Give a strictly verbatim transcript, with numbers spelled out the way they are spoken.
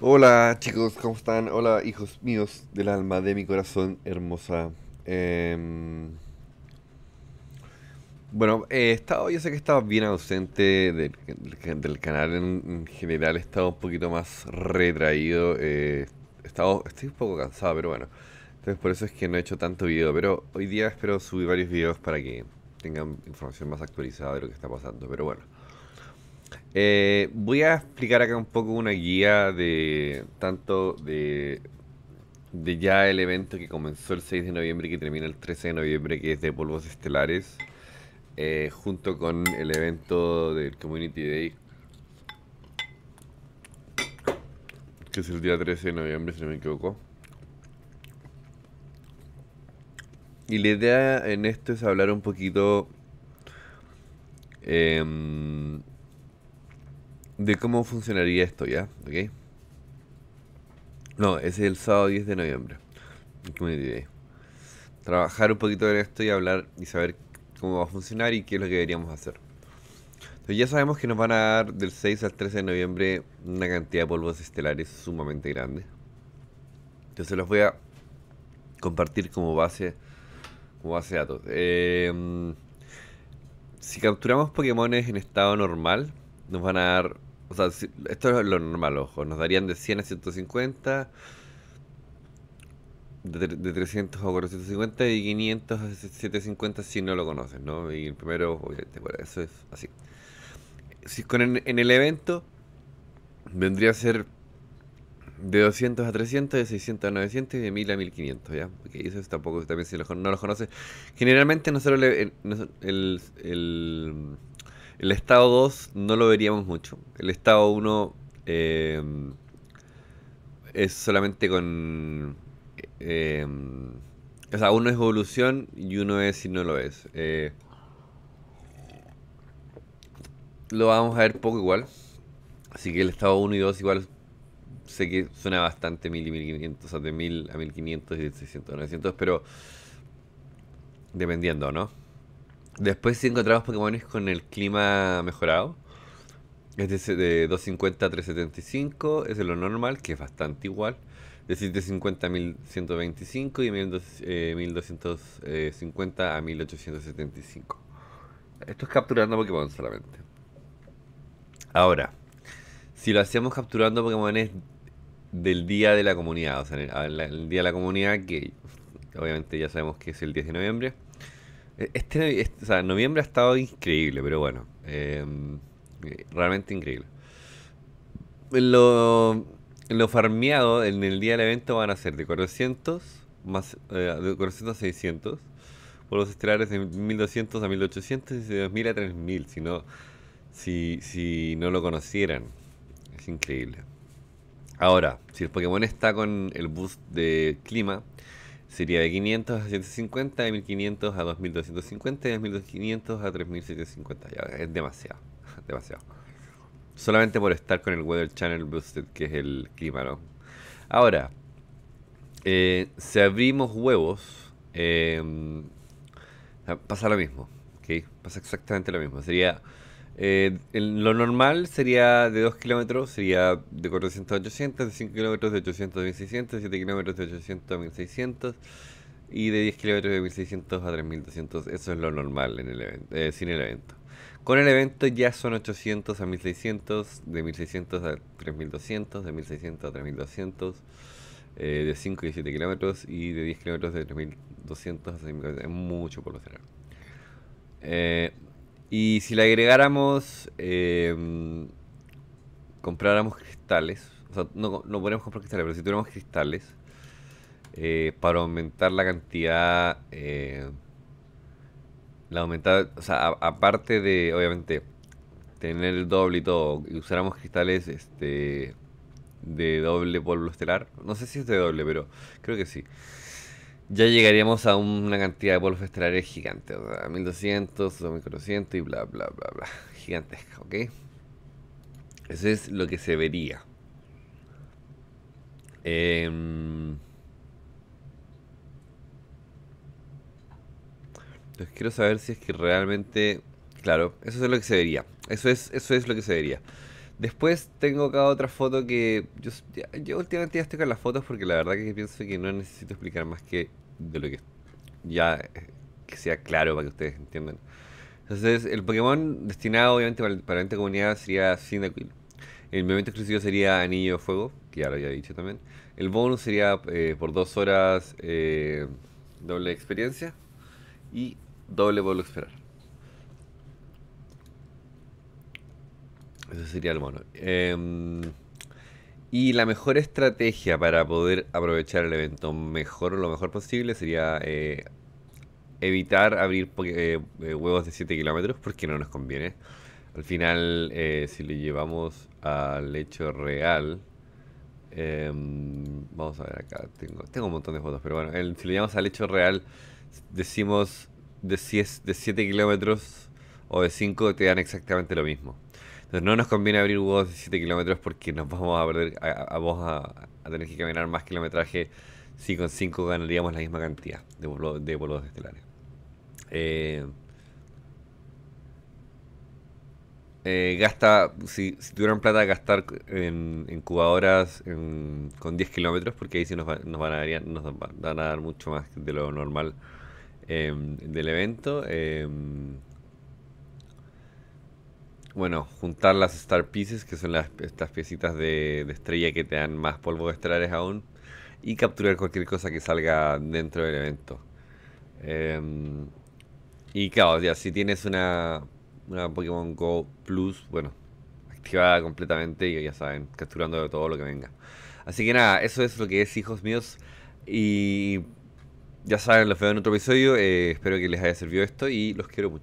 Hola chicos, ¿cómo están? Hola hijos míos del alma, de mi corazón hermosa. eh, Bueno, he estado, yo sé que he estado bien ausente del, del canal en, en general. He estado un poquito más retraído. eh, he estado, Estoy un poco cansado, pero bueno. Entonces por eso es que no he hecho tanto video, pero hoy día espero subir varios videos para que tengan información más actualizada de lo que está pasando, pero bueno. Eh, voy a explicar acá un poco una guía de tanto de, de ya el evento que comenzó el seis de noviembre y que termina el trece de noviembre, que es de polvos estelares, eh, junto con el evento del Community Day, que es el día trece de noviembre, si no me equivoco. Y la idea en esto es hablar un poquito eh, de cómo funcionaría esto, ¿ya? ¿Ok? No, ese es el sábado diez de noviembre. Community Day. Trabajar un poquito en esto y hablar y saber cómo va a funcionar y qué es lo que deberíamos hacer. Entonces ya sabemos que nos van a dar del seis al trece de noviembre una cantidad de polvos estelares sumamente grande. Entonces los voy a compartir como base... base de datos. Eh, si capturamos Pokémones en estado normal, nos van a dar, o sea, si, esto es lo normal, ojo, nos darían de cien a ciento cincuenta, de, de trescientos a cuatrocientos cincuenta y quinientos a setecientos cincuenta si no lo conoces, ¿no? Y el primero, obviamente, bueno, eso es así. Si con en, en el evento vendría a ser de doscientos a trescientos, de seiscientos a novecientos y de mil a mil quinientos, ¿ya? Porque okay, eso tampoco, también si los, no los conoces. Generalmente nosotros le, el, el, el, el estado dos no lo veríamos mucho. El estado uno eh, es solamente con... Eh, o sea, uno es evolución y uno es si no lo es. Eh, lo vamos a ver poco igual. Así que el estado uno y dos igual... Sé que suena bastante mil y mil quinientos, o sea, de mil a mil quinientos y de seiscientos a novecientos, pero dependiendo, ¿no? Después si encontramos Pokémones con el clima mejorado, es de, de doscientos cincuenta a trescientos setenta y cinco, es de lo normal, que es bastante igual, de setecientos cincuenta a mil ciento veinticinco y de mil doscientos cincuenta a mil ochocientos setenta y cinco. Esto es capturando Pokémon solamente. Ahora, si lo hacemos capturando Pokémones del día de la comunidad, o sea, el, el día de la comunidad, que obviamente ya sabemos que es el diez de noviembre. Este, este o sea, noviembre ha estado increíble, pero bueno, eh, realmente increíble. Lo, lo farmeado en el día del evento van a ser de cuatrocientos más, eh, de cuatrocientos a seiscientos, por los estelares de mil doscientos a mil ochocientos y de dos mil a tres mil, si no, si, si no lo conocieran. Es increíble. Ahora, si el Pokémon está con el boost de clima, sería de quinientos a setecientos cincuenta, de mil quinientos a dos mil doscientos cincuenta y de dos mil quinientos a tres mil setecientos cincuenta. Ya, es demasiado, demasiado. Solamente por estar con el Weather Channel Boosted, que es el clima, ¿no? Ahora, eh, si abrimos huevos, eh, pasa lo mismo, ¿ok? Pasa exactamente lo mismo. Sería... Eh, el, lo normal sería de dos kilómetros, sería de cuatrocientos a ochocientos, de cinco kilómetros de ochocientos a mil seiscientos, de siete kilómetros de ochocientos a mil seiscientos y de diez kilómetros de mil seiscientos a tres mil doscientos. Eso es lo normal en el evento, eh, sin el evento. Con el evento ya son ochocientos a mil seiscientos, de mil seiscientos a tres mil doscientos, de mil seiscientos a tres mil doscientos, eh, de cinco y siete kilómetros y de diez kilómetros de tres mil doscientos a seis mil. Es mucho por lo general. Eh... Y si le agregáramos, eh, compráramos cristales, o sea, no, no podemos comprar cristales, pero si tuviéramos cristales, eh, para aumentar la cantidad, eh, la aumentar, o sea, a, aparte de, obviamente, tener el doble y todo, y usáramos cristales este de doble polvo estelar, no sé si es de doble, pero creo que sí. Ya llegaríamos a una cantidad de polvos estelares gigantes, o sea, mil doscientos, dos mil cuatrocientos y bla bla bla bla, gigantesca, ¿ok? Eso es lo que se vería. Eh, pues quiero saber si es que realmente, claro, eso es lo que se vería. Eso es, eso es lo que se vería. Después tengo cada otra foto que... Yo, yo últimamente ya estoy con las fotos porque la verdad que pienso que no necesito explicar más que de lo que ya que sea claro para que ustedes entiendan. Entonces, el Pokémon destinado obviamente para, para esta comunidad sería Cyndaquil. El movimiento exclusivo sería Anillo de Fuego, que ya lo había dicho también. El bonus sería eh, por dos horas eh, doble experiencia y doble vuelvo a esperar. Eso sería el bono. Eh, y la mejor estrategia para poder aprovechar el evento mejor o lo mejor posible sería eh, evitar abrir eh, huevos de siete kilómetros porque no nos conviene. Al final, eh, si lo llevamos al hecho real, eh, vamos a ver acá, tengo, tengo un montón de fotos, pero bueno, el, si lo llevamos al hecho real, decimos de, si es de siete kilómetros o de cinco, te dan exactamente lo mismo. Entonces no nos conviene abrir huevos de siete kilómetros porque nos vamos a perder, a, a, vamos a, a tener que caminar más kilometraje, si con cinco ganaríamos la misma cantidad de polvos de polvo estelares. Eh... Eh, gasta, si, si tuvieran plata, gastar en incubadoras en, con diez kilómetros, porque ahí sí nos, va, nos, van a dar, nos van a dar mucho más de lo normal eh, del evento. Eh, bueno, juntar las Star Pieces, que son las, estas piecitas de, de estrella que te dan más polvo de estelares aún, y capturar cualquier cosa que salga dentro del evento. Eh, y claro, ya si tienes una... una Pokémon Go Plus, bueno, activada completamente y ya saben, capturando de todo lo que venga. Así que nada, eso es lo que es, hijos míos. Y ya saben, los veo en otro episodio. Eh, espero que les haya servido esto y los quiero mucho.